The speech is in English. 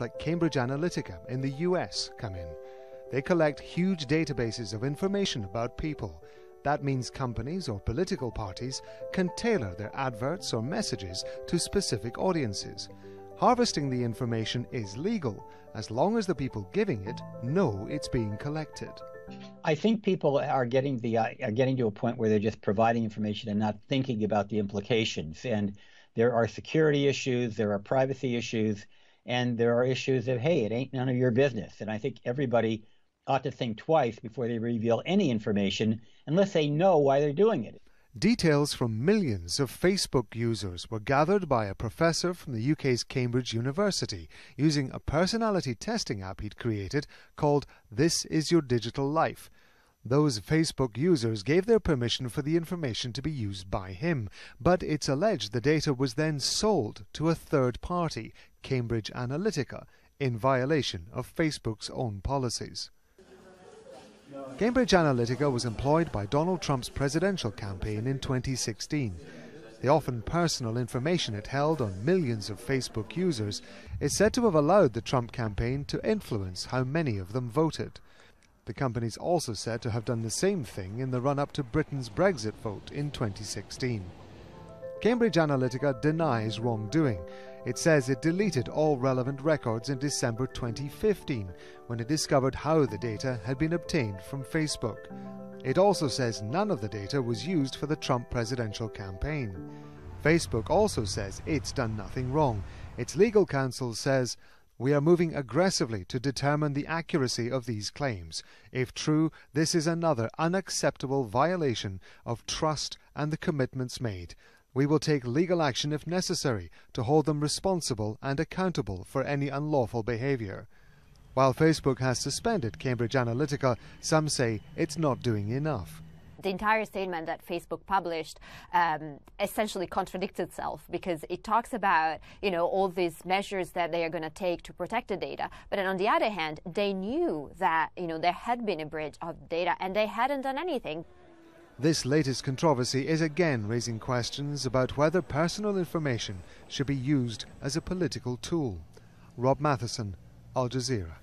like Cambridge Analytica in the US come in. They collect huge databases of information about people. That means companies or political parties can tailor their adverts or messages to specific audiences. Harvesting the information is legal, as long as the people giving it know it's being collected. I think people are getting to a point where they're just providing information and not thinking about the implications. And there are security issues, there are privacy issues, and there are issues of, hey, it ain't none of your business. And I think everybody ought to think twice before they reveal any information unless they know why they're doing it. Details from millions of Facebook users were gathered by a professor from the UK's Cambridge University using a personality testing app he'd created called This Is Your Digital Life. Those Facebook users gave their permission for the information to be used by him, but it's alleged the data was then sold to a third party, Cambridge Analytica, in violation of Facebook's own policies. Cambridge Analytica was employed by Donald Trump's presidential campaign in 2016. The often personal information it held on millions of Facebook users is said to have allowed the Trump campaign to influence how many of them voted. The company's also said to have done the same thing in the run-up to Britain's Brexit vote in 2016. Cambridge Analytica denies wrongdoing. It says it deleted all relevant records in December 2015 when it discovered how the data had been obtained from Facebook. It also says none of the data was used for the Trump presidential campaign. Facebook also says it's done nothing wrong. Its legal counsel says, "We are moving aggressively to determine the accuracy of these claims. If true, this is another unacceptable violation of trust and the commitments made. We will take legal action if necessary to hold them responsible and accountable for any unlawful behavior." While Facebook has suspended Cambridge Analytica, some say it's not doing enough. The entire statement that Facebook published essentially contradicts itself, because it talks about, you know, all these measures that they are going to take to protect the data. But then on the other hand, they knew that, you know, there had been a breach of data and they hadn't done anything. This latest controversy is again raising questions about whether personal information should be used as a political tool. Rob Matheson, Al Jazeera.